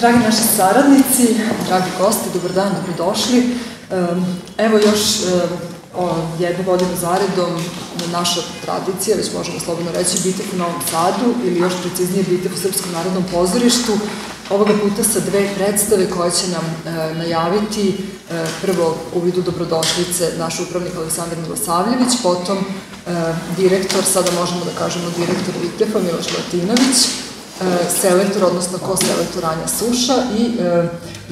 Dragi naši saradnici, dragi gosti, dobar dan, dobrodošli. Evo još jednu godinu zaredom naša tradicija, već možemo slobodno reći, BITEF u Novom Sadu ili još preciznije BITEF u Srpskom narodnom pozorištu. Ovoga puta sa dve predstave koje će nam najaviti prvo u vidu dobrodošlice naš upravnik Aleksandar Milosavljević, potom direktor, sada možemo da kažemo direktor BITEF-a Miloš Latinović, selektor, odnosno koselektor Anja Suša i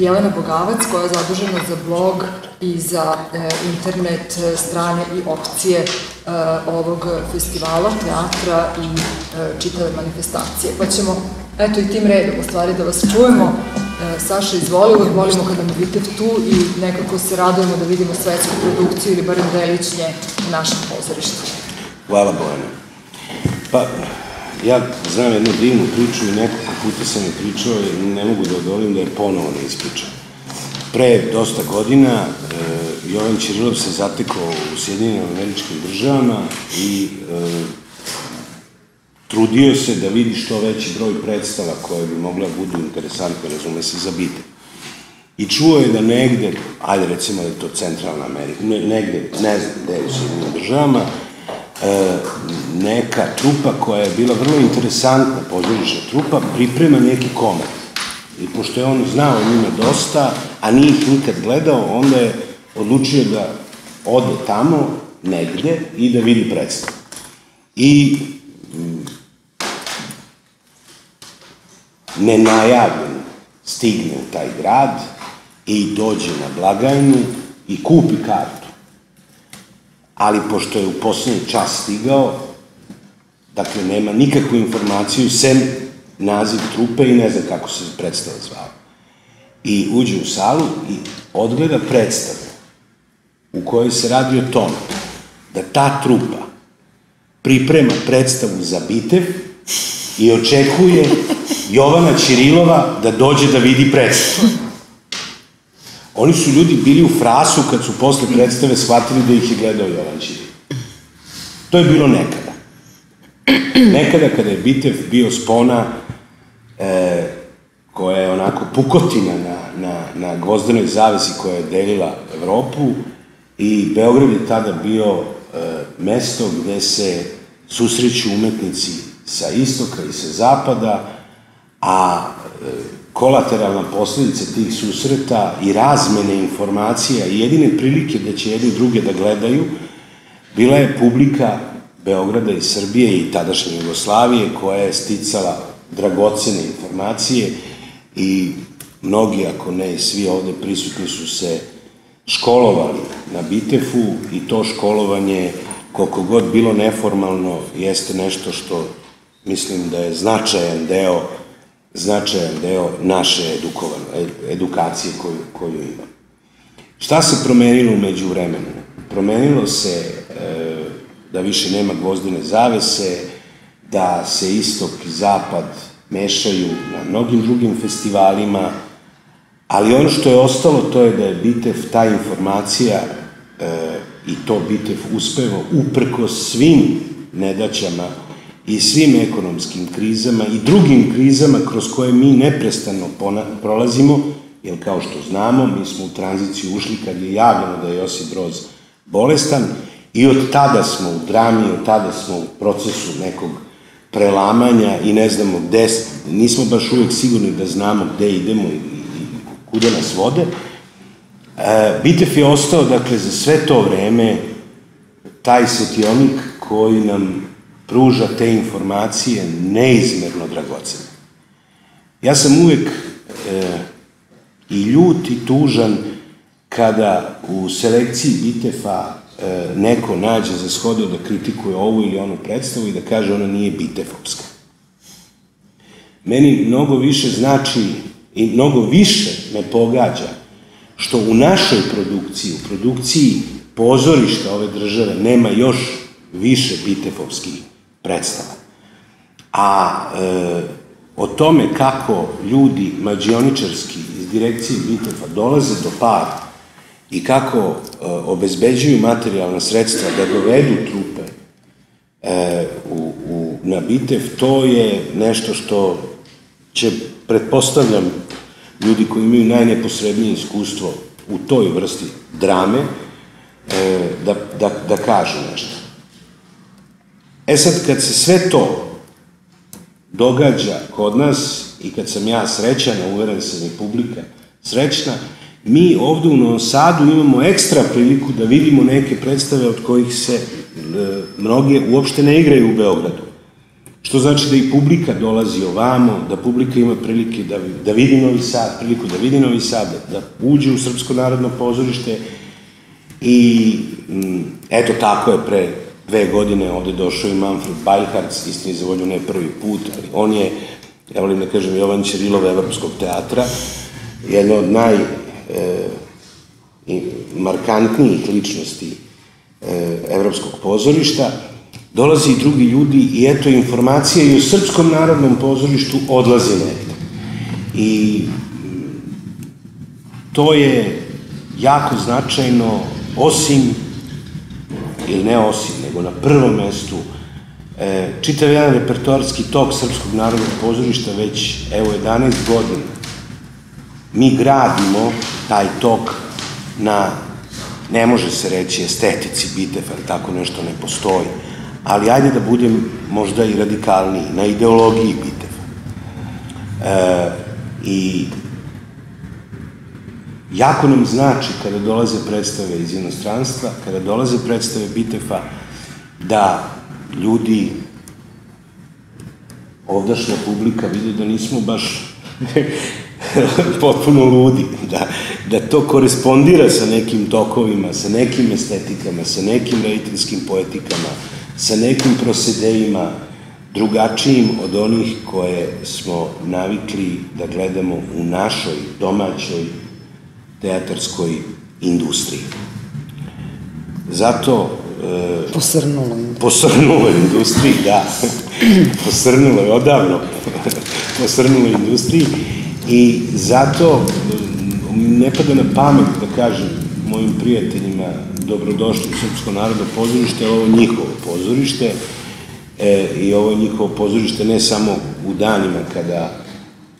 Jelena Bogavac koja je zadužena za blog i za internet strane i opcije ovog festivala, teatra i čitave manifestacije. Pa ćemo, eto i tim redom u stvari da vas čujemo. Saša, izvoli, uvek volimo kada nam vidite tu i nekako se radujemo da vidimo svetsku produkciju ili barem delić nje u našem pozorištu. Hvala, Bojana. Pa, ja znam jednu divnu priču i nekoliko puta sam je pričao i ne mogu da odolim da je ponovo ne ispričam. Pre dosta godina Jovan Ćirilov se zatekao u SAD-u i trudio se da vidi što veći broj predstava koje bi mogla budu interesantne, razume se, za BITEF. I čuo je da negde, ajde recimo da je to Centralna Amerika, negde, ne znam gde je u SAD-u, neka trupa koja je bila vrlo interesantna, pozorišna trupa, priprema neki komad. I pošto je on znao o njima dosta, a nije ih nikad gledao, onda je odlučio da ode tamo, negde, i da vidi predstavu. I nenajavljen stigne u taj grad i dođe na blagajnu i kupi kartu. Ali pošto je u poslednji čas stigao, dakle, nema nikakvu informaciju, sem naziv trupe i ne zna kako se predstava zvala. I uđe u salu i odgleda predstavu u kojoj se radi o tome da ta trupa priprema predstavu za BITEF i očekuje Jovana Ćirilova da dođe da vidi predstavu. Oni su ljudi bili u frasu kad su posle predstave shvatili da ih je gledao Jovan Ćirilov. To je bilo nekada. Nekada kada je BITEF bio spona koja je onako pukotina na gvozdenoj zavesi koja je delila Evropu i Beograd je tada bio mesto gde se susreću umetnici sa istoka i sa zapada, a kolateralna posledica tih susreta i razmene informacija i jedine prilike da će jedni druge da gledaju, bila je publika Beograda i Srbije i tadašnje Jugoslavije koja je sticala dragocene informacije i mnogi, ako ne i svi ovde prisutni, su se školovali na BITEF-u i to školovanje, koliko god bilo neformalno, jeste nešto što mislim da je značajan deo naše edukacije koju imam. Šta se promenilo umeđu vremenu? Promenilo se da više nema gvozdene zavese, da se istok i zapad mešaju na mnogim drugim festivalima, ali ono što je ostalo to je da je BITEF ta informacija i to BITEF uspevo uprko svim nedaćama i svim ekonomskim krizama i drugim krizama kroz koje mi neprestano prolazimo, jer kao što znamo, mi smo u tranziciju ušli kad je javljeno da je Josip Broz bolestan i od tada smo u drami, od tada smo u procesu nekog prelamanja i ne znamo gde, nismo baš uvek sigurni da znamo gde idemo i kuda nas vode. BITEF je ostao, dakle, za sve to vreme taj svetionik koji nam pruža te informacije neizmerno dragocene. Ja sam uvek i ljut i tužan kada u selekciji BITEF-a neko nađe za shodno da kritikuje ovu ili onu predstavu i da kaže ona nije BITEF-ovska. Meni mnogo više znači i mnogo više me pogađa što u našoj produkciji, u produkciji pozorišta ove države, nema još više BITEF-ovskih predstava. A o tome kako ljudi mađioničarski iz direkcije BITEF-a dolaze do para i kako obezbeđuju materijalna sredstva da dovedu trupe na BITEF, to je nešto što će, pretpostavljam, ljudi koji imaju najneposrednije iskustvo u toj vrsti drame, da kažu nešto. E sad, kad se sve to događa kod nas, i kad sam ja srećan, uveren sam i publika srećna, mi ovde u Novom Sadu imamo ekstra priliku da vidimo neke predstave od kojih se mnoge uopšte ne igraju u Beogradu. Što znači da i publika dolazi ovamo, da publika ima prilike da vidi Novi Sad, priliku da vidi Novi Sad, da uđe u Srpsko narodno pozorište. I eto, tako je pre 2 godine ovde došao i Manfred Bajharts, istini za volju ne prvi put, ali on je, ja volim da kažem, Jovan Ćirilov evropskog teatra, jedna od najmarkantnijih ličnosti evropskog pozorišta. Dolazi i drugi ljudi i eto, informacija i u Srpskom narodnom pozorištu odlazi negde. I to je jako značajno, osim, ili ne osim, nego na prvom mestu, čitav jedan repertoarski tok Srpskog narodnog pozorišta već, evo, 11 godina. Mi gradimo taj tok na, ne može se reći, estetici BITEF-a, ali tako nešto ne postoji, ali ajde da budem možda i radikalniji, na ideologiji BITEF-a. I jako nam znači kada dolaze predstave iz inostranstva, kada dolaze predstave BITEF-a, da ljudi, ovdašnja publika, vidi da nismo baš potpuno ludi, da to korespondira sa nekim tokovima, sa nekim estetikama, sa nekim rediteljskim poetikama, sa nekim prosedejima, drugačijim od onih koje smo navikli da gledamo u našoj domaćoj teatarskoj industriji. Zato... Posrnulo je industriji, da. Posrnulo je odavno. Posrnulo je industriji. I zato ne pada na pamet da kažem mojim prijateljima dobrodošli u Srpsko narodno pozorište, ovo je njihovo pozorište. I ovo je njihovo pozorište ne samo u danima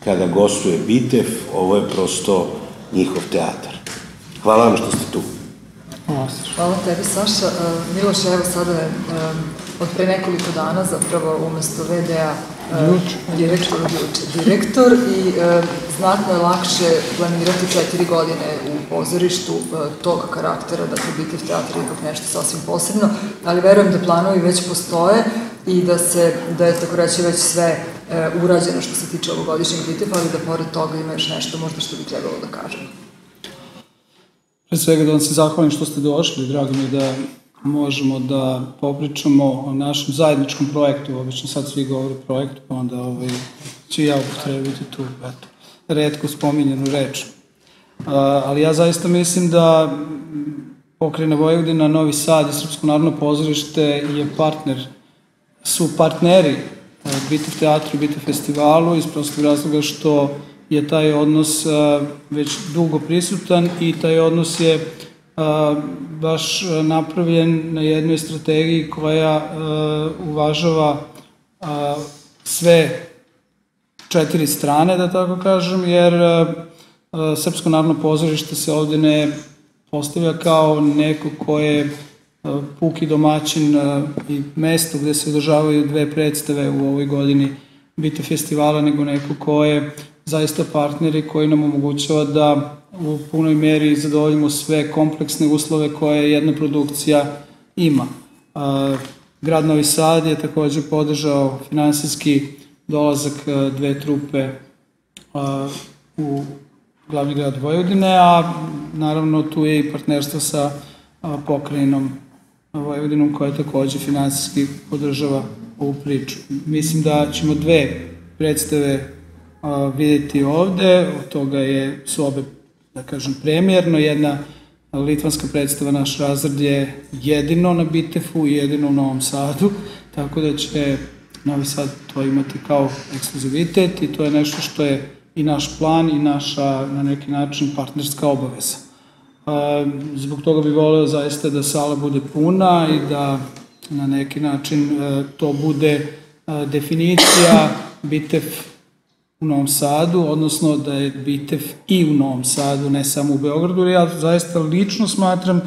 kada gostuje BITEF, ovo je prosto njihov teatar. Hvala vam što ste tu. Hvala tebi, Saša. Miloš, evo sada je od pre nekoliko dana zapravo umesto VD-a direktor i znatno je lakše planirati 4 godine u pozorištu tog karaktera, dakle BITEF teatar je ipak nešto sasvim posebno, ali verujem da planovi već postoje i da je, tako reći, već sve urađeno što se tiče ovogodišnjeg BITEF-a, ali da pored toga ima još nešto možda što bi trebalo da kažem. Pre svega da vam se zahvalim što ste došli, drago mi je da možemo da popričamo o našem zajedničkom projektu, obično sad svi govore o projektu, pa onda ću ja upotrebiti tu retko spominjenu reč. Ali ja zaista mislim da Pokrajina Vojvodina, Novi Sad i Srpsko narodno pozorište su partneri BITEF teatru i BITEF festivalu iz prostog razloga što je taj odnos već dugo prisutan i taj odnos je baš napravljen na jednoj strategiji koja uvažava sve 4 strane, da tako kažem, jer Srpsko narodno pozorište se ovde ne postavlja kao neko ko je puki domaćin i mesto gde se održavaju 2 predstave u ovoj godini BITEF festivala, nego neko ko je zaista partneri koji nam omogućava da u punoj meri zadovoljimo sve kompleksne uslove koje jedna produkcija ima. Grad Novi Sad je takođe podržao finansijski dolazak 2 trupe u glavni grad Vojvodine, a naravno tu je i partnerstvo sa Pokrajinom Vojvodinom koja takođe finansijski podržava ovu priču. Mislim da ćemo 2 predstave vidjeti ovde, od toga su obe, da kažem, premijerno, jedna litvanska predstava Naš razred je jedino na BITEF-u i jedino u Novom Sadu, tako da će Novi Sad to imati kao ekskluzivitet i to je nešto što je i naš plan i naša, na neki način, partnerska obaveza. Zbog toga bih voleo zaista da sala bude puna i da na neki način to bude definicija BITEF u Novom Sadu, odnosno da je BITEF i u Novom Sadu, ne samo u Beogradu. Ja zaista lično smatram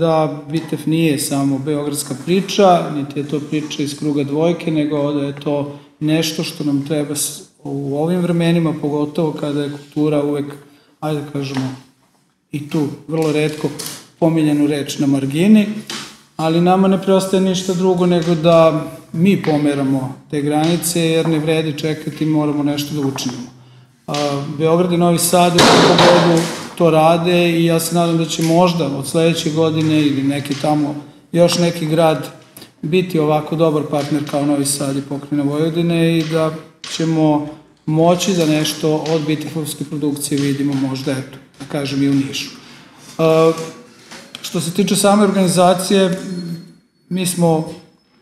da BITEF nije samo beogradska priča, niti je to priča iz kruga dvojke, nego da je to nešto što nam treba u ovim vremenima, pogotovo kada je kultura uvek, ajde da kažemo, i tu vrlo retko pomiljenu reč na margini, ali nama ne preostaje ništa drugo nego da mi pomeramo te granice, jer ne vredi čekati, moramo nešto da učinimo. Beograd i Novi Sad u pogledu to rade i ja se nadam da će možda od sledeće godine ili neki tamo, još neki grad biti ovako dobar partner kao Novi Sad i Pokrajina Vojvodine i da ćemo moći da nešto od BITEF-ovske produkcije vidimo možda, eto, da kažem i u Nišu. Što se tiče same organizacije, mi smo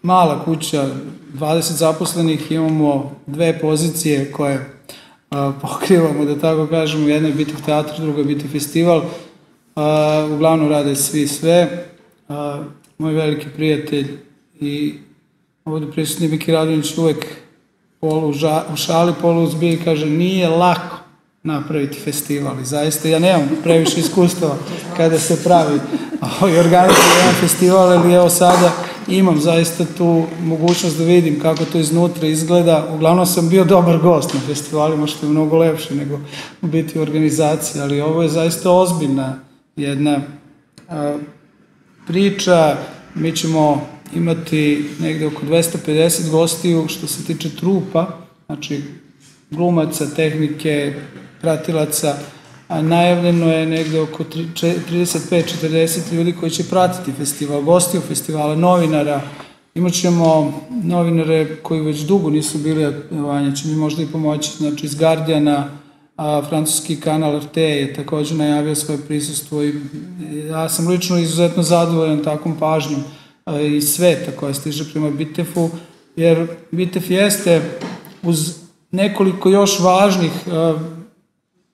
mala kuća, 20 zaposlenih, imamo dve pozicije koje pokrivamo, da tako kažemo, jedna je BITEF teatru, druga je BITEF festival, uglavnom rade svi sve. Moj veliki prijatelj i ovdje prisutni Biki Radunić uvek polu u šali, polu u zbilji kaže nije lako napraviti festival i zaista ja nemam previše iskustava kada se pravi i organizuje jedan festival, ali evo sada imam zaista tu mogućnost da vidim kako to iznutra izgleda. Uglavnom sam bio dobar gost na festivalima, što je mnogo lepše nego biti u organizaciji, ali ovo je zaista ozbiljna jedna priča. Mi ćemo imati negde oko 250 gostiju što se tiče trupa, znači glumaca, tehnike, pratilaca, a najavljeno je negde oko 35-40 ljudi koji će pratiti festival, gostiju festivala, novinara. Imaćemo novinare koji već dugo nisu bili, Vanja će mi možda i pomoći, znači iz Gardijana, francuski kanal RT je takođe najavio svoje prisustvo i ja sam lično izuzetno zadovoljan takvom pažnjom i sveta koja stiže prema BITEF-u, jer BITEF jeste uz nekoliko još važnih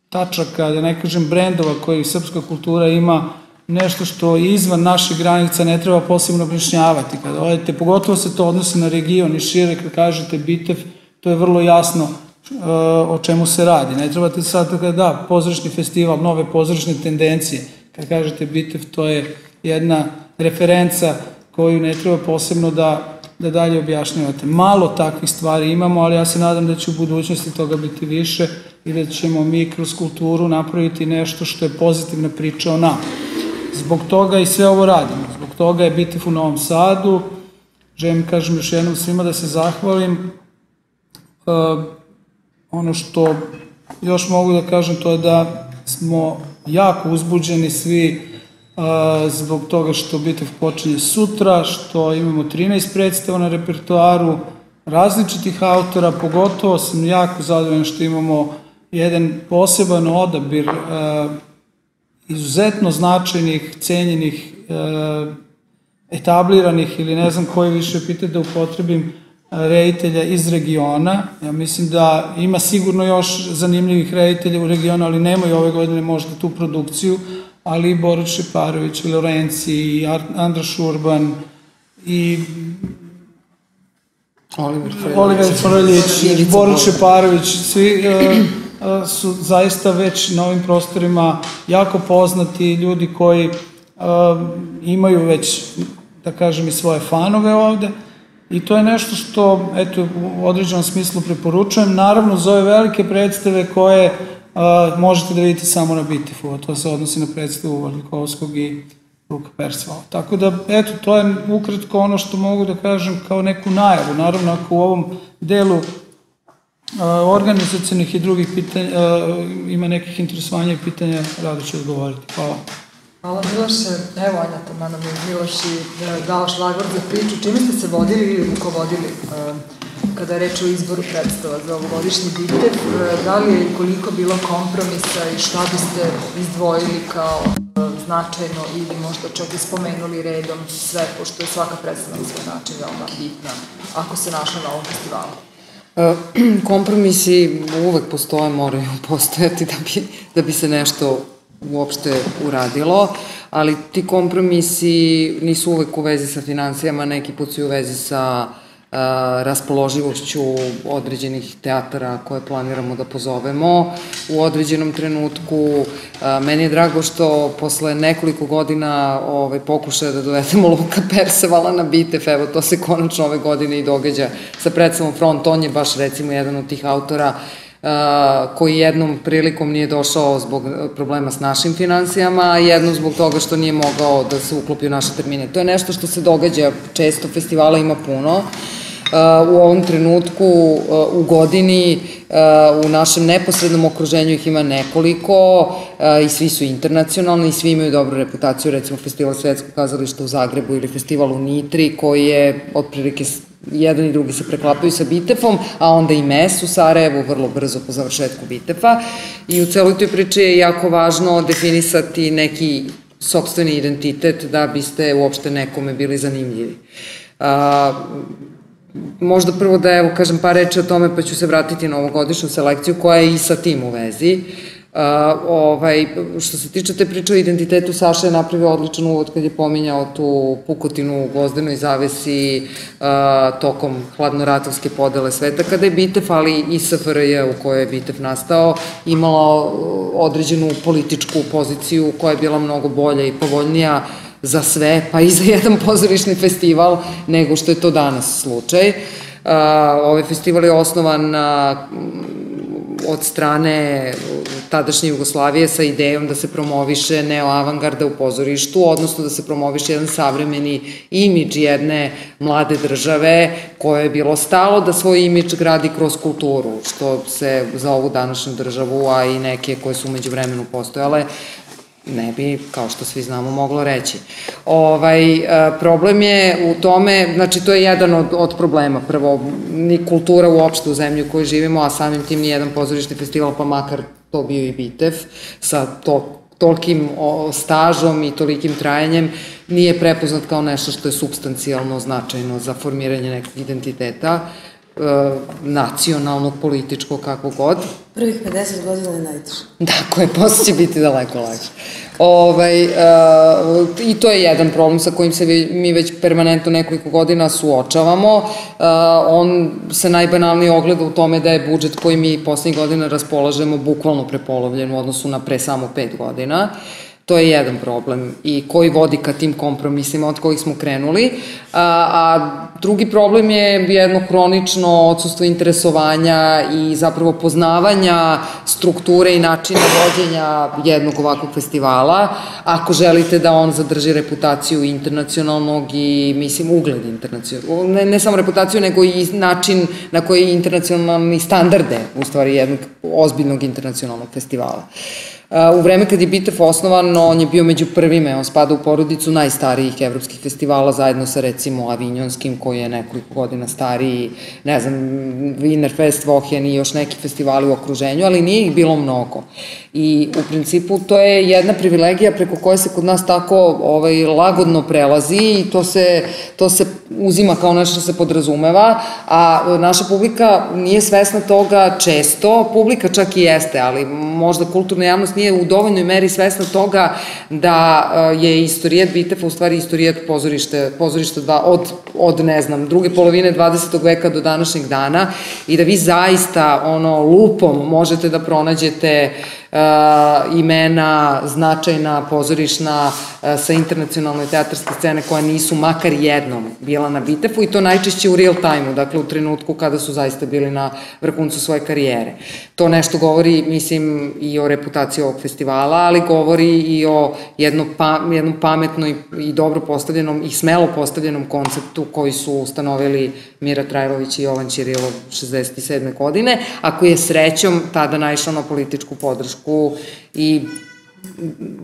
tačaka, da ne kažem brendova koje srpska kultura ima, nešto što izvan naših granica ne treba posebno objašnjavati. Kada odete, pogotovo se to odnosi na region i šire, kada kažete BITEF, to je vrlo jasno o čemu se radi. Ne trebate sad da pozorišni festival, nove pozorišne tendencije. Kada kažete BITEF, to je jedna referenca koju ne treba posebno da dalje objašnjavate. Malo takvih stvari imamo, ali ja se nadam da će u budućnosti toga biti više i da ćemo mi kroz kulturu napraviti nešto što je pozitivna priča o nama. Zbog toga i sve ovo radimo. Zbog toga je BITEF u Novom Sadu. Želim, kažem još jednom svima da se zahvalim. Ono što još mogu da kažem to je da smo jako uzbuđeni svi zbog toga što BITEF počinje sutra, što imamo 13 predstava na repertoaru različitih autora, pogotovo sam jako zadovoljan što imamo jedan poseban odabir izuzetno značajnih, cenjenih, etabliranih ili ne znam koji više pite da upotrebim reditelja iz regiona. Ja mislim da ima sigurno još zanimljivih reditelja u regionu, ali nemaju ove godine možda tu produkciju, ali i Borut Šeparović, i Lorenci, i Andraš Urban, i Oliver Frljić, i Borut Šeparović, svi su zaista već na ovim prostorima jako poznati ljudi koji imaju već, da kažem, i svoje fanove ovde. I to je nešto što, eto, u određenom smislu preporučujem. Naravno, za ove velike predstave koje možete da vidite samo na BITEF-u, a to se odnosi na predstavu Warlikowskog i Luka Persevala. Tako da, eto, to je ukratko ono što mogu da kažem kao neku najavu. Naravno, ako u ovom delu organizacionih i drugih pitanja ima nekih interesovanja i pitanja, rado ću odgovoriti. Hvala. Hvala Miloše. Evo, Anja Tomana Miloš i dao šlagvort za priču. Čime ste se vodili ili rukovodili kada je reč o izboru predstava za ovogodišnji BITEF? Da li je i koliko bilo kompromisa i šta biste izdvojili kao značajno ili možda čak i spomenuli redom sve, pošto je svaka predstava na svoj način veoma bitna ako se našla na ovom festivalu? Kompromisi uvek postoje, moraju postojati da bi se nešto uopšte uradilo, ali ti kompromisi nisu uvek u vezi sa financijama, neki put su i u vezi sa raspoloživošću određenih teatara koje planiramo da pozovemo u određenom trenutku. Meni je drago što posle nekoliko godina pokušaja da dovedemo Luka Persevala na BITEF, evo to se konačno ove godine i događa sa predstavom Front. On je baš recimo jedan od tih autora koji jednom prilikom nije došao zbog problema s našim financijama, a jednom zbog toga što nije mogao da se uklopi u naše termine. To je nešto što se događa često, festivala ima puno. U ovom trenutku, u godini, u našem neposrednom okruženju ih ima nekoliko i svi su internacionalni i svi imaju dobru reputaciju, recimo Festival Svetskog kazališta u Zagrebu ili Festival u Nitri, koji je otprilike jedan i drugi se preklapaju sa BITEF-om, a onda i MES u Sarajevu vrlo brzo po završetku BITEF-a. I u celoj toj priči je jako važno definisati neki sopstveni identitet da biste uopšte nekome bili zanimljivi. Možda prvo da evo kažem par reči o tome, pa ću se vratiti na ovogodišnju selekciju koja je i sa tim u vezi. Što se tiče te priče o identitetu, Saša je napravio odličan uvod kad je pominjao tu pukotinu u gvozdenoj zavesi tokom hladnoratovske podele sveta, kada je BITEF, ali i SFRJ u kojoj je BITEF nastao, imala određenu političku poziciju koja je bila mnogo bolja i povoljnija za sve, pa i za jedan pozorišni festival, nego što je to danas slučaj. Ovaj festival je osnovan od strane tadašnje Jugoslavije sa idejom da se promoviše neo-avangarda u pozorištu, odnosno da se promoviše jedan savremeni imidž jedne mlade države koje je bilo stalo da svoj imidž gradi kroz kulturu, što se za ovu današnju državu, a i neke koje su umeđu vremenu postojale, ne bi, kao što svi znamo, moglo reći. Problem je u tome, znači to je jedan od problema, prvo, ni kultura uopšte u zemlji u kojoj živimo, a samim tim ni jedan pozorišni festival, pa makar to bio i BITEF, sa tolikim stažom i tolikim trajanjem, nije prepoznat kao nešto što je supstancijalno značajno za formiranje nekog identiteta, nacionalnog, političkog, kako god. Prvih 50 godina je najteže. Dakle, posle će biti daleko lakše. I to je jedan problem sa kojim se mi već permanentno nekoliko godina suočavamo. On se najbanalnije ogleda u tome da je budžet koji mi poslednjih godina raspolažemo bukvalno prepolovljen u odnosu na pre samo 5 godina. To je jedan problem i koji vodi ka tim kompromisima od kojih smo krenuli. A drugi problem je jedno hronično odsustvo interesovanja i zapravo poznavanja strukture i načina vođenja jednog ovakvog festivala. Ako želite da on zadrži reputaciju internacionalnog i, mislim, ugled internacionalnog, ne samo reputaciju, nego i način na koji internacionalni standarde, u stvari, jednog ozbiljnog internacionalnog festivala. U vreme kad je BITEF osnovan, on je bio među prvime, on spada u porodicu najstarijih evropskih festivala, zajedno sa recimo Avinjonskim, koji je nekoliko godina stariji, ne znam, Wienerfest, Vohen i još neki festivali u okruženju, ali nije ih bilo mnogo. I u principu to je jedna privilegija preko koje se kod nas tako lagodno prelazi i to se uzima kao nešto što se podrazumeva, a naša publika nije svesna toga često, publika čak i jeste, ali možda kulturna javnost nije u dovoljnoj meri svesna toga da je istorijat BITEF-a u stvari istorijat pozorišta od, ne znam, druge polovine 20. veka do današnjeg dana i da vi zaista lupom možete da pronađete imena značajna, pozorišna sa internacionalnoj teatarske scene koja nisu makar jednom bila na BITEF-u i to najčešće u real time-u, dakle u trenutku kada su zaista bili na vrhuncu svoje karijere. To nešto govori, mislim, i o reputaciji ovog festivala, ali govori i o jednom pametnom i dobro postavljenom i smelo postavljenom konceptu koji su ustanovili Mira Trailović i Jovan Ćirilov 67. godine, a koji je srećom tada naišao na političku podršku i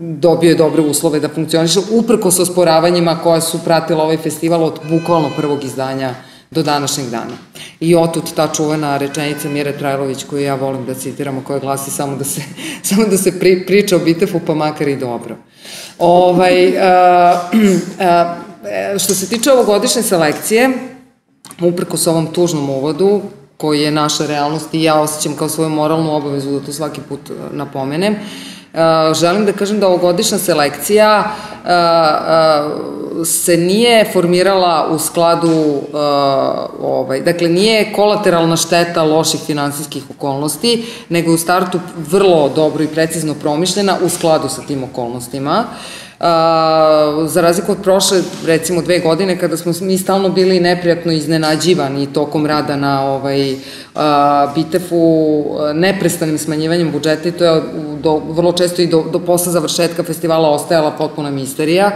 dobio je dobre uslove da funkcioniše uprkos osporavanjima koja su pratila ovaj festival od bukvalno prvog izdanja do današnjeg dana. I otud ta čuvena rečenica Mire Trajlović koju ja volim da citiramo, koja glasi samo da se priča o BITEF-u, pa makar i dobro. Što se tiče ovogodišnje selekcije, uprkos ovom tužnom uvodu, koji je naša realnost i ja osjećam kao svoju moralnu obavezu da to svaki put napomenem. Želim da kažem da ovogodišnja selekcija se nije formirala u skladu, dakle nije kolateralna šteta loših finansijskih okolnosti, nego je u startu vrlo dobro i precizno promišljena u skladu sa tim okolnostima. Za razliku od prošle, recimo, 2 godine kada smo mi stalno bili neprijatno iznenađivani tokom rada na BITEF-u neprestanim smanjivanjem budžeta, i to je vrlo često i do posle završetka festivala ostajala potpuna misterija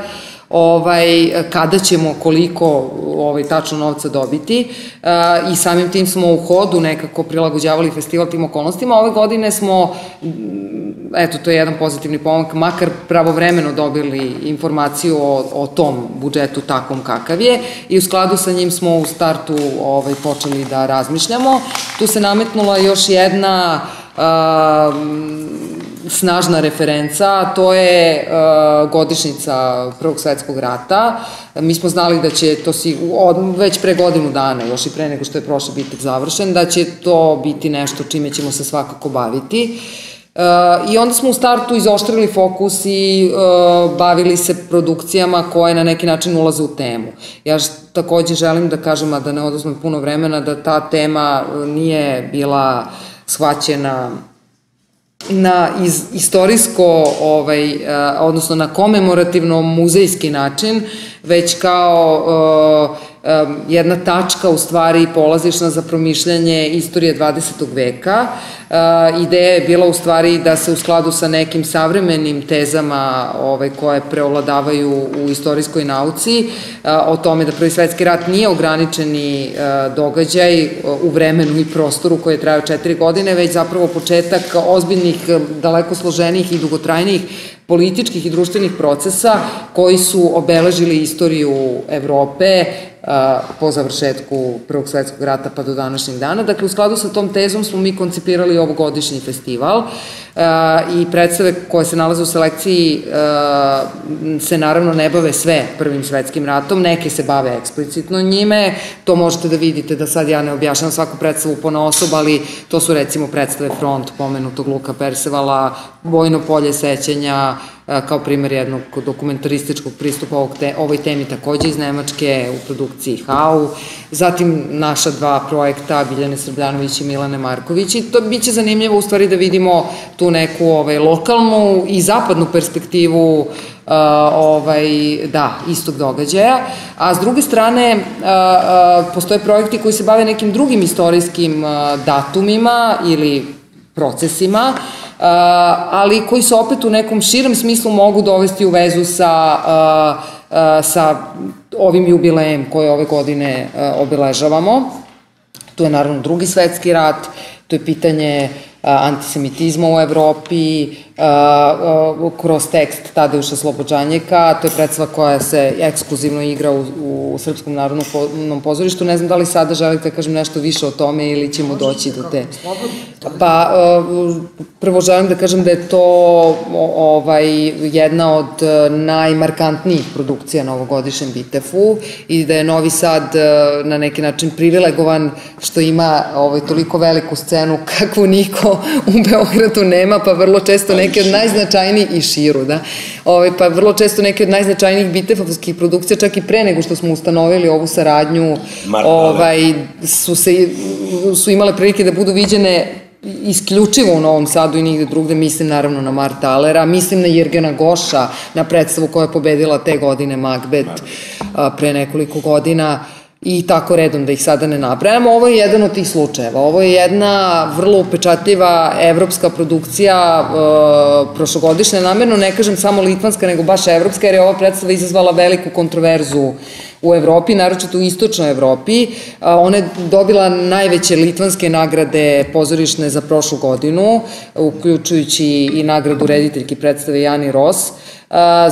kada ćemo koliko tačno novca dobiti, i samim tim smo u hodu nekako prilagođavali festival tim okolnostima. Ove godine smo, eto, to je jedan pozitivni pomak, makar pravovremeno dobili informaciju o tom budžetu takvom kakav je, i u skladu sa njim smo u startu počeli da razmišljamo. Tu se nametnula još jedna snažna referenca, to je godišnjica Prvog svetskog rata. Mi smo znali da će, to si već pre godinu dana, još i pre nego što je prošli BITEF završen, da će to biti nešto čime ćemo se svakako baviti. I onda smo u startu izoštrili fokus i bavili se produkcijama koje na neki način ulaze u temu. Ja takođe želim da kažem, a da ne oduzmem puno vremena, da ta tema nije bila shvaćena na istorijsko, odnosno na komemorativno-muzejski način, već kao jedna tačka, u stvari, polazišna za promišljanje istorije 20. veka. Ideja je bila, u stvari, da se u skladu sa nekim savremenim tezama koje preovladavaju u istorijskoj nauci, o tome da Prvi svetski rat nije ograničeni događaj u vremenu i prostoru koji je trajao 4 godine, već zapravo početak ozbiljnih, daleko složenih i dugotrajnih političkih i društvenih procesa koji su obeležili istoriju Evrope po završetku Prvog svetskog rata pa do današnjeg dana. Dakle, u skladu sa tom tezom smo mi koncipirali ovogodišnji festival, i predstave koje se nalaze u selekciji se naravno ne bave sve Prvim svetskim ratom, neke se bave eksplicitno njime, to možete da vidite, da sad ja ne objašnjam svaku predstavu ponaosob, ali to su, recimo, predstave Front pomenutog Luka Persevala, Bojno polje sećanja, kao primer jednog dokumentarističkog pristupa ovoj temi, takođe iz Nemačke, u produkciji HAU, zatim naša 2 projekta, Biljane Srbljanović i Milane Marković, i to biće zanimljivo, u stvari, da vidimo tu neku lokalnu i zapadnu perspektivu istog događaja. A s druge strane, postoje projekti koji se bave nekim drugim istorijskim datumima ili procesima, ali koji se opet u nekom širem smislu mogu dovesti u vezu sa ovim jubilejem koje ove godine obeležavamo. Tu je, naravno, Drugi svetski rat, to je pitanje antisemitizma u Evropi kroz tekst Tadeuša Slobodžanjeka, to je predstava koja se ekskluzivno igra u Srpskom narodnom pozorištu. Ne znam da li sada želite da kažem nešto više o tome ili ćemo doći do te. Pa, prvo želim da kažem da je to jedna od najmarkantnijih produkcija na ovogodišnjem BITEF-u i da je Novi Sad na neki način privilegovan što ima toliko veliku scenu kakvu niko u Beogradu nema, pa vrlo često neke od najznačajnijih, i širu, da, pa vrlo često neke od najznačajnijih bitefovskih produkcija, čak i pre nego što smo ustanovili ovu saradnju, su imale prilike da budu viđene isključivo u Novom Sadu i nigde drugde. Mislim, naravno, na Marta Alera, mislim na Jürgena Goscha, na predstavu koja je pobedila te godine Macbeth pre nekoliko godina, i tako redom, da ih sada ne nabrajamo. Ovo je jedan od tih slučajeva. Ovo je jedna vrlo upečatljiva evropska produkcija, prošlogodišnja, namerno ne kažem samo litvanska, nego baš evropska, jer je ova predstava izazvala veliku kontroverzu u Evropi, naročito u istočnoj Evropi. Ona je dobila najveće litvanske nagrade pozorišne za prošlu godinu, uključujući i nagradu rediteljki predstave Jani Ross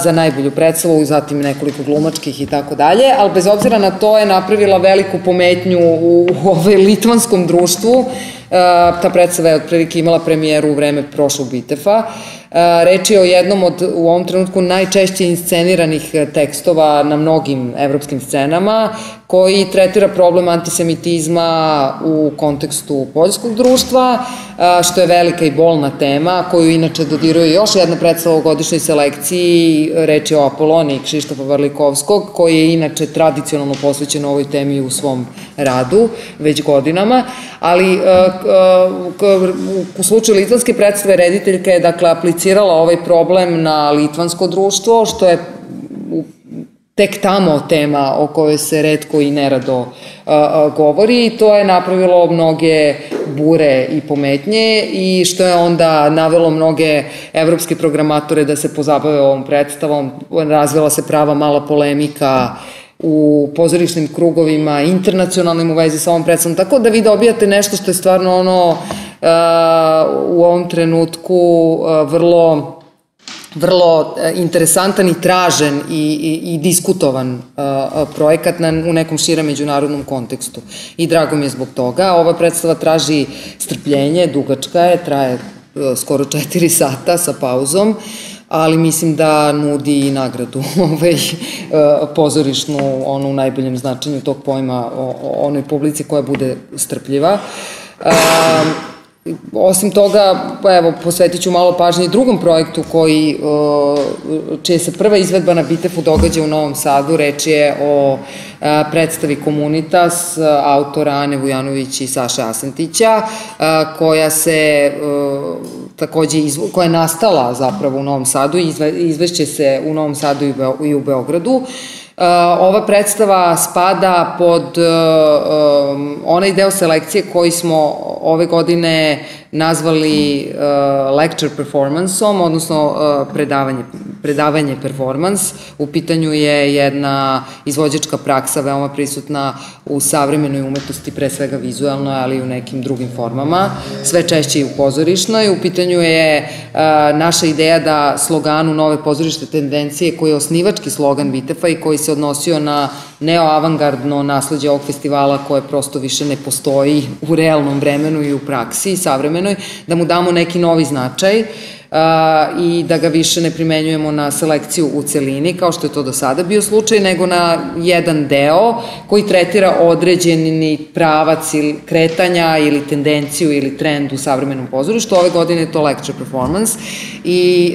za najbolju predstavu, zatim nekoliko glumačkih i tako dalje, ali bez obzira na to je napravila veliku pometnju u litvanskom društvu, Ta predstava je otprilike imala premijeru u vreme prošlog BITEF-a. Reč je o jednom od u ovom trenutku najčešće insceniranih tekstova na mnogim evropskim scenama, koji tretira problem antisemitizma u kontekstu poljskog društva, što je velika i bolna tema, koju inače dodiruje još jedna predstava u godišnjoj selekciji, reč je o Apoloniji Krzysztofa Warlikowskog, koji je inače tradicionalno posvećen ovoj temi u svom radu, već godinama, ali u slučaju litvanske predstave rediteljka je dakle aplicirala ovaj problem na litvansko društvo, što je tek tamo tema o kojoj se retko i nerado govori, i to je napravilo mnoge bure i pometnje, i što je onda navelo mnoge evropske programatore da se pozabave ovom predstavom. Razvela se prava mala polemika u pozorišnim krugovima, internacionalnim u vezi sa ovom predstavom, tako da vi dobijate nešto što je stvarno ono u ovom trenutku vrlo interesantan i tražen i diskutovan projekat u nekom širem međunarodnom kontekstu. I drago mi je zbog toga. Ova predstava traži strpljenje, dugačka je, traje skoro 4 sata sa pauzom, ali mislim da nudi i nagradu pozorišnu, ono u najboljem značenju tog pojma, onoj publici koja bude strpljiva. Osim toga, evo, posvetit ću malo pažnje i drugom projektu čije se prva izvedba na BITEF-u događa u Novom Sadu. Reč je o predstavi Communitas, autora Ane Vujanović i Saše Asentića, koja je nastala zapravo u Novom Sadu i izvešće se u Novom Sadu i u Beogradu. Ova predstava spada pod onaj deo selekcije koji smo ove godine nazvali lecture performance-om, odnosno predavanje performance. U pitanju je jedna izvođačka praksa veoma prisutna u savremenoj umetnosti, pre svega vizualnoj, ali i u nekim drugim formama, sve češće i u pozorišnoj. U pitanju je naša ideja da sloganu nove pozorište tendencije, koji je osnivački slogan BITEF-a i koji se odnosio na neo-avangardno nasleđe ovog festivala koje prosto više ne postoji u realnom vremenu i u praksi savremenoj, da mu damo neki novi značaj i da ga više ne primenjujemo na selekciju u celini, kao što je to do sada bio slučaj, nego na jedan deo koji tretira određeni pravac ili kretanja ili tendenciju ili trend u savremenom pozorištu. Ove godine je to lecture performance i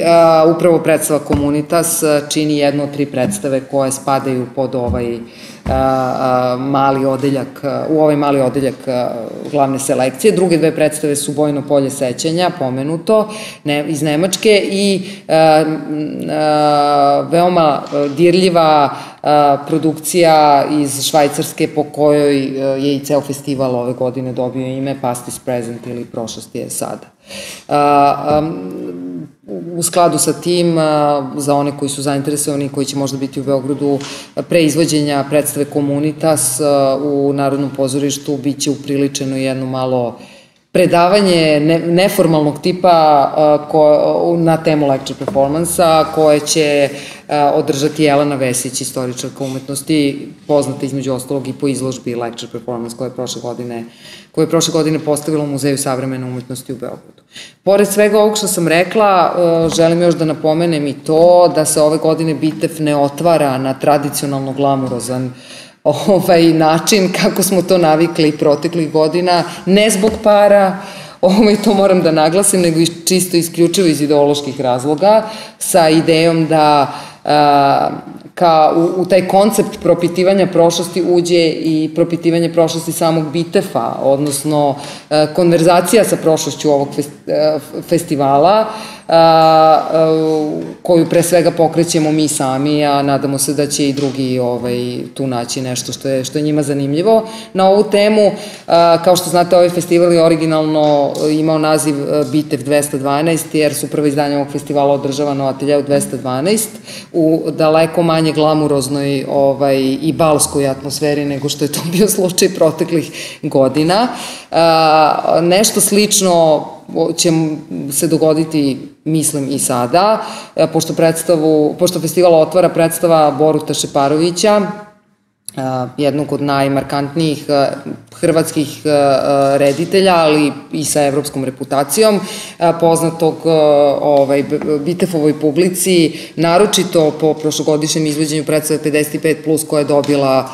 upravo predstava Communitas čini jednu od 3 predstave koje spadaju pod ovaj mali odeljak, u ovaj mali odeljak glavne selekcije. Druge 2 predstave su Bojno polje sećanja, pomenuto, iz Nemačke, i veoma dirljiva produkcija iz Švajcarske, po kojoj je i ceo festival ove godine dobio ime Past is Present, ili prošlost je sada. U skladu sa tim, za one koji su zainteresovani i koji će možda biti u Beogradu pre izvođenja predstave Communitas u Narodnom pozorištu, bit će upriličeno jedno malo predavanje neformalnog tipa na temu lecture performansa, koje će održati Jelena Vesić, istoričarka umetnosti, poznata između ostalog i po izložbi lecture performance koju je prošle godine postavila u Muzeju savremene umetnosti u Beogradu. Pored svega ovog što sam rekla, želim još da napomenem i to da se ove godine BITEF ne otvara na tradicionalno glamurozan način kako smo to navikli proteklih godina, ne zbog para, to moram da naglasim, nego i čisto isključivo iz ideoloških razloga, sa idejom da u taj koncept propitivanja prošlosti uđe i propitivanje prošlosti samog BITEF-a, odnosno konverzacija sa prošlošću ovog festivala, koju pre svega pokrećemo mi sami, a nadamo se da će i drugi tu naći nešto što je njima zanimljivo. Na ovu temu, kao što znate, ovaj festival je originalno imao naziv BITEF 212, jer su prvo izdanje ovog festivala održavano u ateljeu 212, u daleko manje glamuroznoj i balskoj atmosferi nego što je to bio slučaj proteklih godina. Nešto slično će se dogoditi, mislim, i sada, pošto festival otvara predstava Boruta Šeparovića, jednog od najmarkantnijih hrvatskih reditelja, ali i sa evropskom reputacijom, poznatog BITEF-ovoj publici, naročito po prošlogodišnjem izvođenju predstave 55+, koja je dobila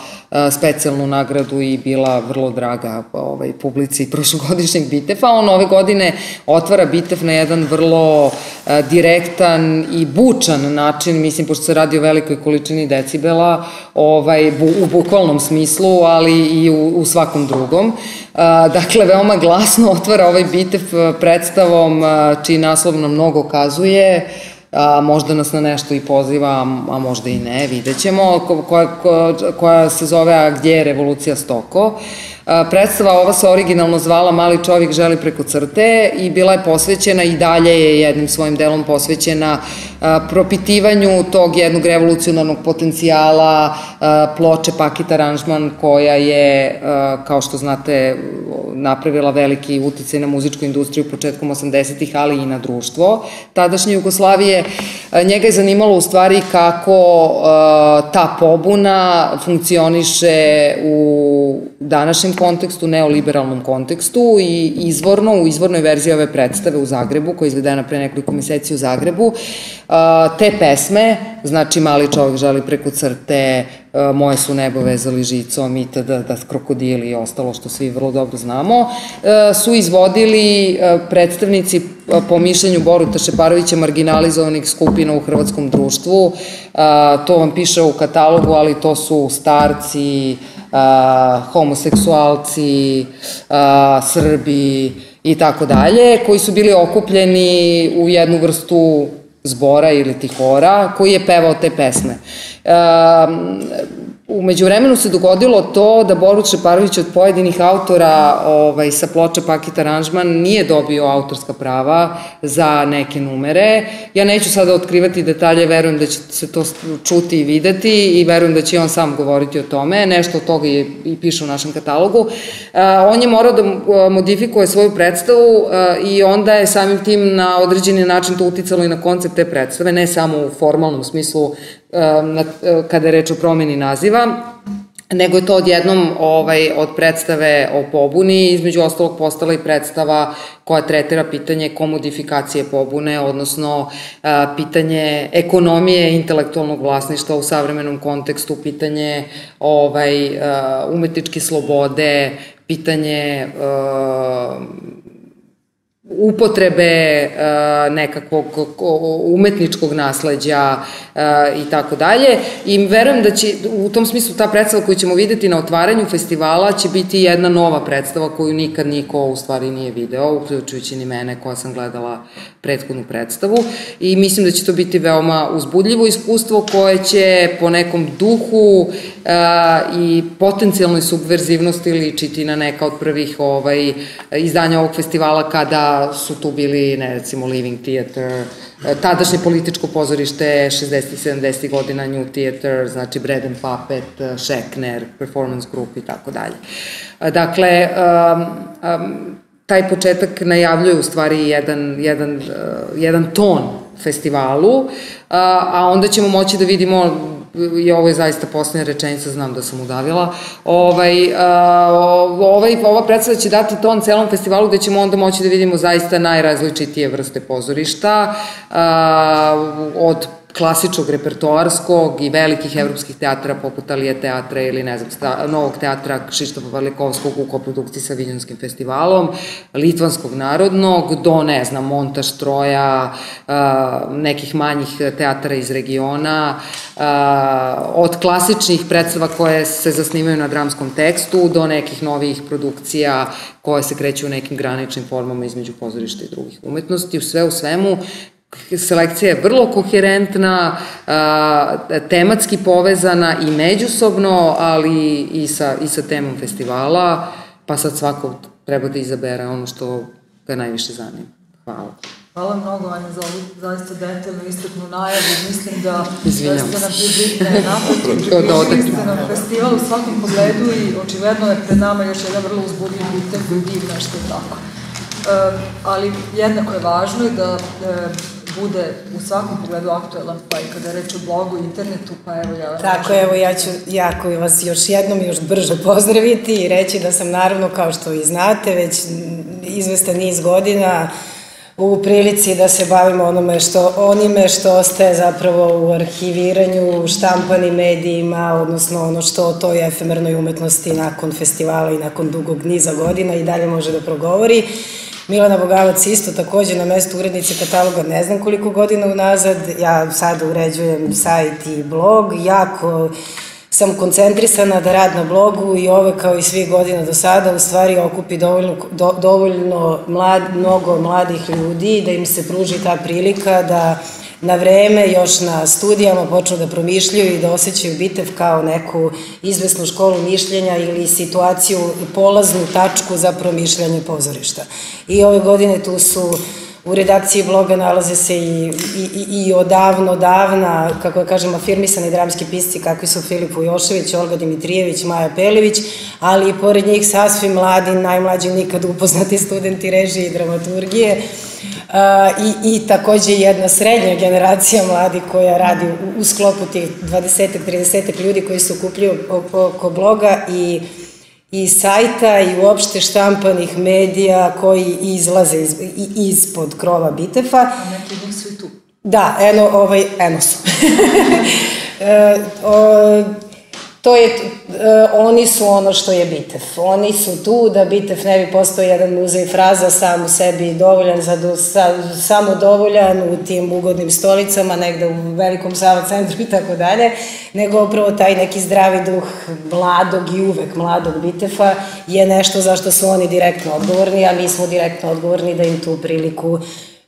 specijalnu nagradu i bila vrlo draga publici prošlogodišnjeg BITEF-a. On ove godine otvara BITEF na jedan vrlo direktan i bučan način, mislim, pošto se radi o velikoj količini decibela, u bukvalnom smislu, ali i u svakom drugom. Dakle, veoma glasno otvara ovaj BITEF predstavom čiji naslovno mnogo kazuje, možda nas na nešto i poziva, a možda i ne, vidjet ćemo, koja se zove Gdje je revolucija Stoko. Predstava ova se originalno zvala Mali čovjek želi preko crte i bila je posvećena i dalje je jednim svojim delom posvećena propitivanju tog jednog revolucionarnog potencijala ploče Pakita Ranžman, koja je, kao što znate, napravila veliki uticaj na muzičku industriju početkom 80-ih, ali i na društvo tadašnje Jugoslavije. Njega je zanimalo u stvari kako ta pobuna funkcioniše u današnjem kontekstu, neoliberalnom kontekstu, i izvorno, u izvornoj verziji ove predstave u Zagrebu, koja je izvedena pre nekoliko meseci u Zagrebu, te pesme, znači Mali čovjek želi preko crte, Moje su nebo vezali žicom i tada Krokodili i ostalo što svi vrlo dobro znamo, su izvodili predstavnici, po mišljenju Boruta Šeparovića, marginalizovanih skupina u hrvatskom društvu. To vam piše u katalogu, ali to su starci, homoseksualci, Srbi i tako dalje, koji su bili okupljeni u jednu vrstu zbora ili hora koji je pevao te pesme. U međuvremenu se dogodilo to da Borut Šeparović od pojedinih autora sa ploče Pakita Ranžman nije dobio autorska prava za neke numere. Ja neću sada otkrivati detalje, verujem da će se to čuti i videti i verujem da će on sam govoriti o tome. Nešto od toga i piše u našem katalogu. On je morao da modifikuje svoju predstavu i onda je samim tim na određeni način to uticalo i na koncept te predstave, ne samo u formalnom smislu kada je reč o promeni naziva, nego je to odjednom od predstave o pobuni, između ostalog, postala i predstava koja tretira pitanje komodifikacije pobune, odnosno pitanje ekonomije intelektualnog vlasništva u savremenom kontekstu, pitanje umetničke slobode, pitanje upotrebe nekakvog umetničkog nasleđa i tako dalje. I verujem da će u tom smislu ta predstava koju ćemo videti na otvaranju festivala će biti jedna nova predstava koju nikad niko u stvari nije video, uključujući ni mene koja sam gledala prethodnu predstavu. I mislim da će to biti veoma uzbudljivo iskustvo koje će po nekom duhu i potencijalnoj subverzivnosti ličiti na neka od prvih izdanja ovog festivala, kada su tu bili, ne recimo, Living Theatre, tadašnje političko pozorište 60-70 godina, New Theatre, znači Bread and Puppet, Schechner, Performance Group i tako dalje. Dakle, taj početak najavljuje u stvari jedan ton festivalu, a onda ćemo moći da vidimo, i ovo je zaista posljednja rečenica, znam da sam udavila, ova predstava će dati ton celom festivalu, gde ćemo onda moći da vidimo zaista najrazličitije vrste pozorišta, od klasičnog, repertoarskog i velikih evropskih teatra poput Alije teatra ili, ne znam, Novog teatra Krzysztofa Warlikowskog u koprodukciji sa Viljonskim festivalom, Litvanskog narodnog, do, ne znam, Montaž Troja, nekih manjih teatara iz regiona, od klasičnih predstava koje se zasnimaju na dramskom tekstu do nekih novih produkcija koje se kreću u nekim graničnim formama između pozorišta i drugih umetnosti. Sve u svemu, selekcija je vrlo koherentna, tematski povezana i međusobno, ali i sa temom festivala, pa sad svako treba da izabere ono što ga najviše zanima. Hvala. Hvala mnogo, Anja, za ovu zaista detaljnu iscrpnu najavu. Mislim da ste nam približili napred, približili ste nam festival u svakom pogledu i očigledno je pred nama još jedan vrlo uzbudljiv BITEF, nešto tako. Ali jednako je važno da bude u svakom pogledu aktuelan, pa i kada reč o blogu, internetu, pa evo ja... Tako, evo ja ću jako vas još jednom i još brže pozdraviti i reći da sam naravno, kao što i znate, već izvestan niz godina u prilici da se bavimo onime što ostaje zapravo u arhiviranju, štampanim medijima, odnosno ono što o toj efemernoj umetnosti nakon festivala i nakon dugog niza godina i dalje može da progovori. Milana Bogavac isto takođe na mestu urednice kataloga ne znam koliko godina unazad, ja sada uređujem sajt i blog, jako sam koncentrisana da rad na blogu i ove kao i svih godina do sada u stvari okupi dovoljno mnogo mladih ljudi da im se pruži ta prilika da na vreme još na studijama počnu da promišljaju i da osjećaju BITEF kao neku izvesnu školu mišljenja ili situaciju, polaznu tačku za promišljanje pozorišta. I ove godine tu su u redakciji bloga nalaze se i odavno, kako da kažem, afirmisani dramski pisci kakvi su Filip Vujošević, Olga Dimitrijević, Maja Pelević, ali i pored njih sasvim mladi, najmlađi nikad upoznati studenti režije i dramaturgije i takođe jedna srednja generacija mladi koja radi u sklopu tih 20-30 ljudi koji se okupljaju oko bloga i sajta i uopšte štampanih medija koji izlaze ispod krova BITEF-a. Neki od njih su i tu. Da, eno su. Oni su ono što je BITEF. Oni su tu da BITEF ne bi postao jedan muzej fraza sam u sebi dovoljan, samo dovoljan u tim ugodnim stolicama, negde u velikom Sava centru i tako dalje, nego upravo taj neki zdravi duh mladog i uvek mladog BITEF-a je nešto zašto su oni direktno odgovorni, a mi smo direktno odgovorni da im tu priliku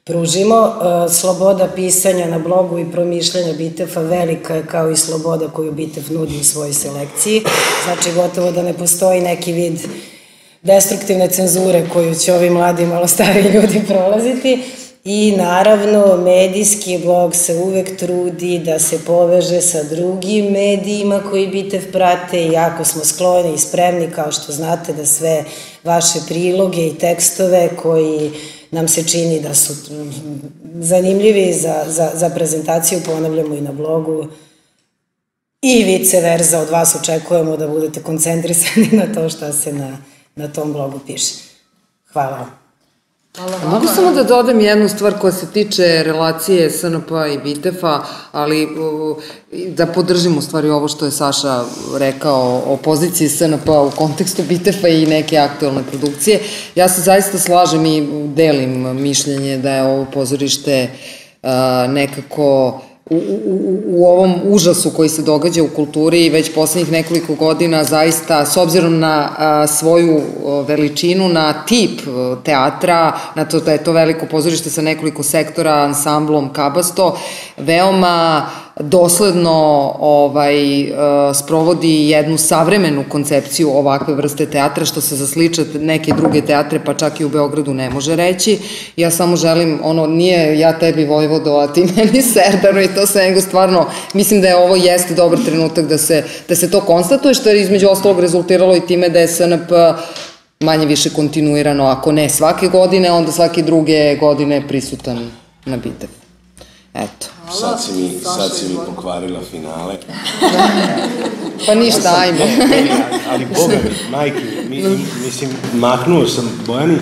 pružimo. Sloboda pisanja na blogu i promišljanja BITEF-a velika je kao i sloboda koju BITEF nudi u svojoj selekciji. Znači, gotovo da ne postoji neki vid destruktivne cenzure koju će ovi mladi i malo stariji ljudi prolaziti. I naravno, medijski blog se uvek trudi da se poveže sa drugim medijima koji BITEF prate i jako smo skloni i spremni, kao što znate, da sve vaše priloge i tekstove koji nam se čini da su zanimljivi za prezentaciju, ponavljamo i na blogu i vice versa, od vas očekujemo da budete koncentrisani na to šta se na tom blogu piše. Hvala vam. Mogu samo da dodam jednu stvar koja se tiče relacije SNP-a i BITEF-a, ali da podržim u stvari ovo što je Saša rekao o poziciji SNP-a u kontekstu BITEF-a i neke aktualne produkcije. Ja se zaista slažem i delim mišljenje da je ovo pozorište nekako u ovom užasu koji se događa u kulturi već poslednjih nekoliko godina zaista, s obzirom na svoju veličinu, na tip teatra, na to da je to veliko pozorište sa nekoliko sektora, ansamblom Kabasto, veoma dosledno sprovodi jednu savremenu koncepciju ovakve vrste teatra, što se zasliče neke druge teatre, pa čak i u Beogradu ne može reći. Ja samo želim, nije ja tebi Vojvodo, a ti meni Serdano i to sve, nego stvarno, mislim da je ovo jeste dobar trenutak da se to konstatuje, što je između ostalog rezultiralo i time da je SNP manje više kontinuirano, ako ne svake godine, onda svake druge godine prisutan na BITEF-u. Eto. Sad si mi pokvarila finale. Pa ništa, ajmo. Ali boga mi, majke, mislim, maknuo sam Bojani,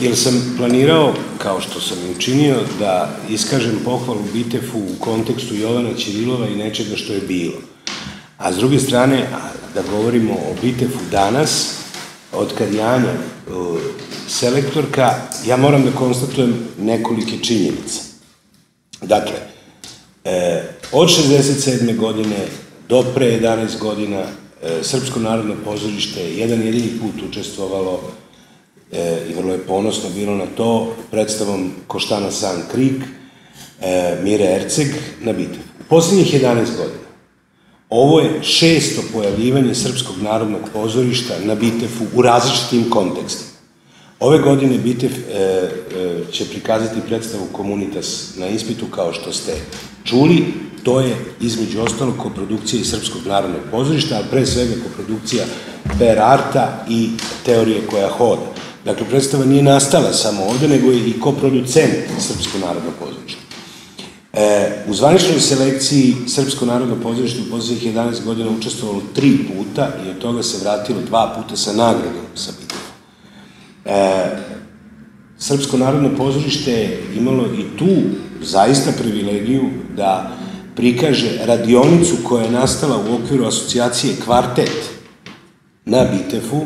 jer sam planirao, kao što sam i učinio, da iskažem pohvalu BITEF-u u kontekstu Jovana Ćirilova i nečega što je bilo. A s druge strane, da govorimo o BITEF-u danas, od kad je Anja selektorka, ja moram da konstatujem nekolike činjenice. Dakle, od 67. godine do pre 11 godina Srpsko narodno pozorište je jedan jedini put učestvovalo i vrlo je ponosno bilo na to predstavom Koštana San Krik, Mire Erceg na BITEF-u. U poslednjih 11 godina ovo je šesto pojavljivanje Srpskog narodnog pozorišta na BITEF-u u različitim kontekstima. Ove godine BITEF će prikazati predstavu Communitas na ispitu, kao što ste čuli. To je, između ostalog, koprodukcija i Srpskog narodnog pozorišta, a pre svega koprodukcija Per Arta i Teorije koja hoda. Dakle, predstava nije nastala samo ovde, nego je i koproducent Srpskog narodnog pozorišta. U zvaničnoj selekciji Srpsko narodno pozorište u poslednjih 11 godina učestvovalo 3 puta i od toga se vratilo 2 puta sa nagradom sa BITEF-om. Srpsko narodno pozorište je imalo i tu zaista privilegiju da prikaže radionicu koja je nastala u okviru asocijacije Kvartet na BITEF-u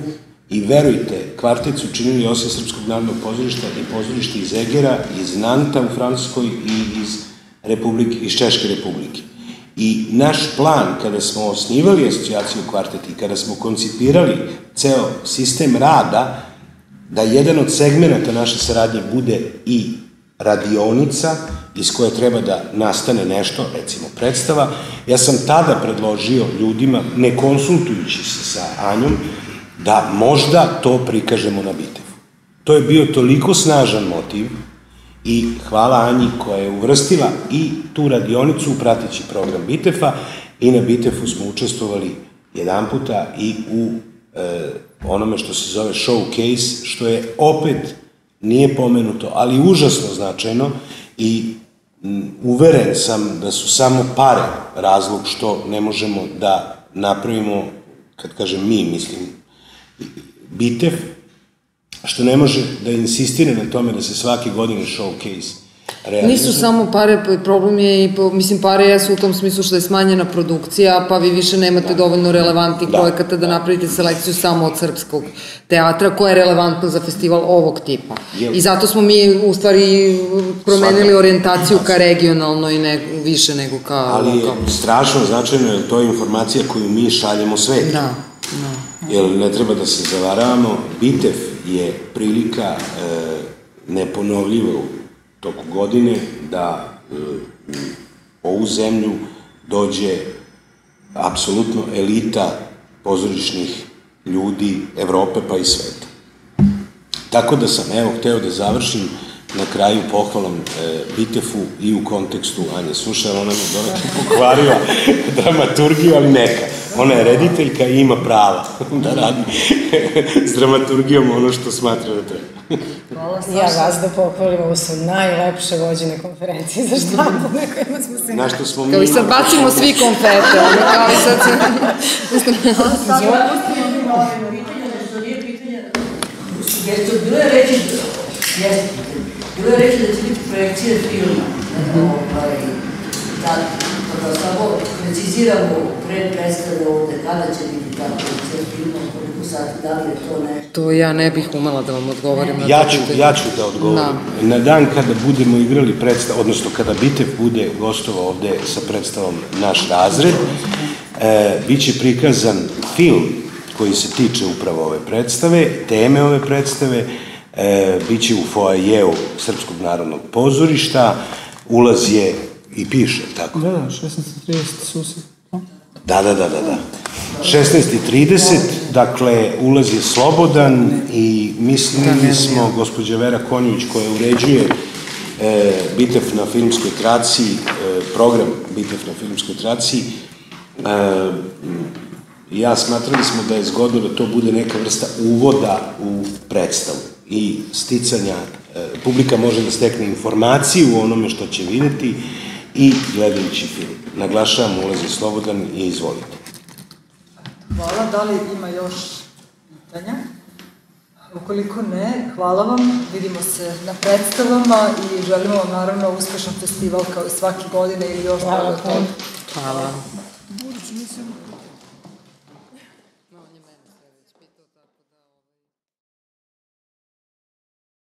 i verujte, Kvartet su činili osim Srpskog narodnog pozorišta i pozorište iz Egera, iz Nanta u Francuskoj i iz Češke republike. I naš plan, kada smo osnivali asocijaciju Kvartet i kada smo koncipirali ceo sistem rada, da jedan od segmenta naše saradnje bude i radionica iz koje treba da nastane nešto, recimo predstava. Ja sam tada predložio ljudima, ne konsultujući se sa Anjom, da možda to prikažemo na BITEF-u. To je bio toliko snažan motiv i hvala Anji koja je uvrstila i tu radionicu prateći program BITEF-a i na BITEF-u smo učestvovali 1 puta i u onome što se zove showcase, što je opet nije pomenuto, ali užasno značajno i uveren sam da su samo pare razlog što ne možemo da napravimo, kad kažem mi, mislim, BITEF, što ne može da insistira na tome da se svake godine showcase realizuje. Nisu samo pare, problem je i, mislim, pare jesu u tom smislu što je smanjena produkcija, pa vi više nemate dovoljno relevantnih projekata da napravite selekciju samo od srpskog teatra, koja je relevantna za festival ovog tipa. I zato smo mi, u stvari, promenili orijentaciju ka regionalno i više nego ka... Ali je strašno značajno, jer to je informacija koju mi šaljemo svetu. Da, da. Jer ne treba da se zavaravamo, BITEF je prilika neponovljiva u toku godine da u ovu zemlju dođe apsolutno elita pozorišnih ljudi Evrope pa i sveta. Tako da sam, evo, hteo da završim na kraju pohvalom BITEF-u i u kontekstu Anje Suša, ona mi dodatno pokvarila dramaturgiju, ali neka. Ona je rediteljka i ima prava da radi s dramaturgijom ono što smatra da treba. Ja vas da pohvalim, ovo su najlepše vođene konferencije za štampu na kojima smo se... Na što smo mi... Kao i sad bacimo svi konfete, ono kao i sad se... Bilo je reći da će biti projekcije filma, da samo preciziramo pred predstave ovde, kada će biti ta projekcija filma, koliko sati, da li je to nešto? To ja ne bih umela da vam odgovorim. Ja ću da odgovorim. Na dan kada budemo igrali predstavu, odnosno kada BITEF bude gostovao ovde sa predstavom Naš razred, biće prikazan film koji se tiče upravo ove predstave, teme ove predstave, biće u foajeu Srpskog narodnog pozorišta, ulaz je i piše, tako? Da, 16:30 sused. Da. 16:30, dakle, ulaz je slobodan i mislili smo, gospođa Vera Konjević koja uređuje BITEF na filmskoj traci, program BITEF na filmskoj traci, ja smatrali smo da je zgodno da to bude neka vrsta uvoda u predstavu i sticanja, publika može da stekne informaciju u onome što će videti i gledajući film. Naglašavam, ulaz je slobodan i izvolite. Hvala, da li ima još pitanja? Ukoliko ne, hvala vam, vidimo se na predstavama i želimo vam naravno uspešan festival kao i svake godine ili još mnogo toga. Hvala.